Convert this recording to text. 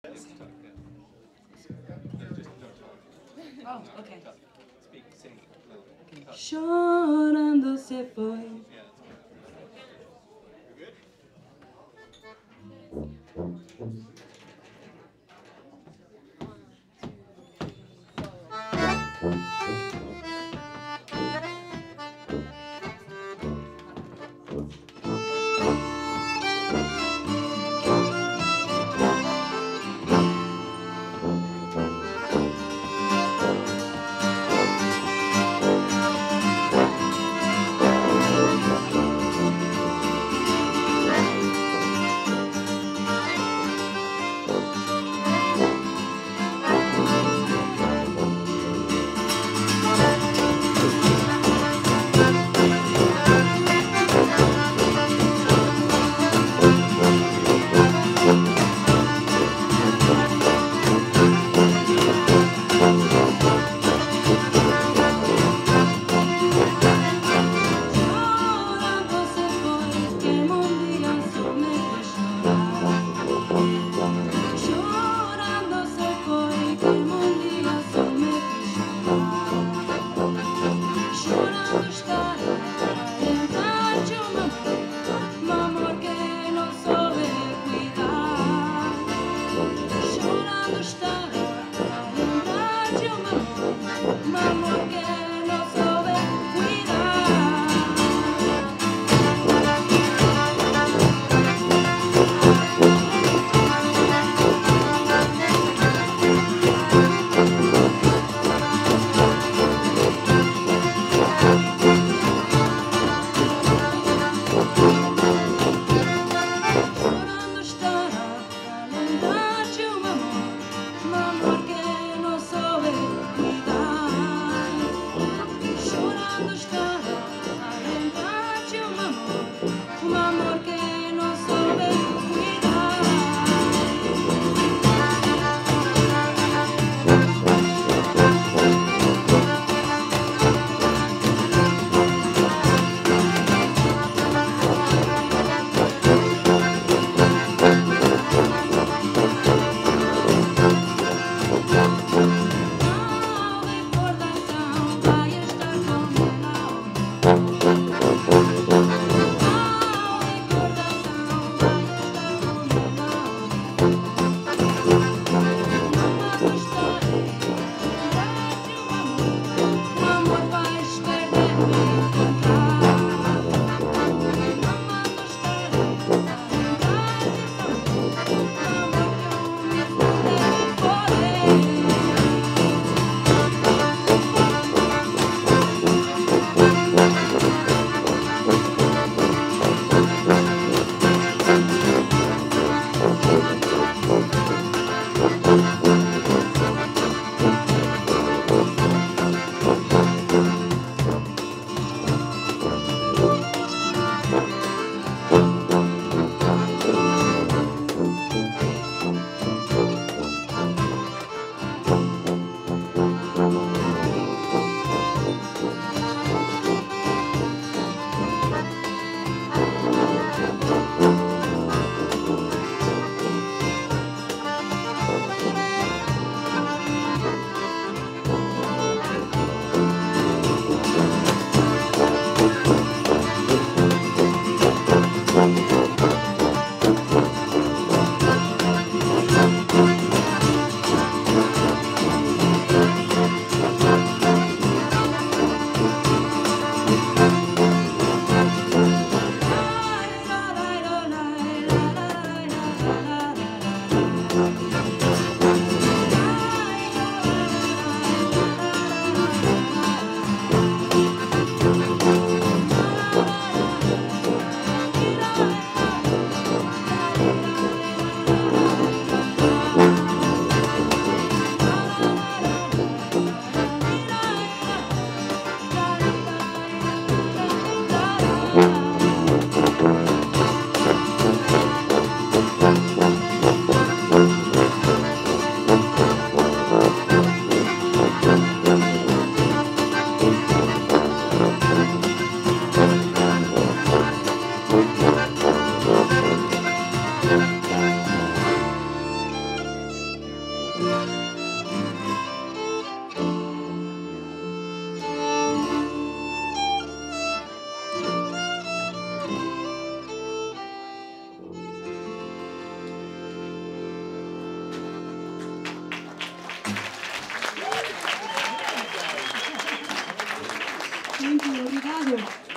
Oh, okay. Speak, sing, chorando se foi. Thank you. Obrigado.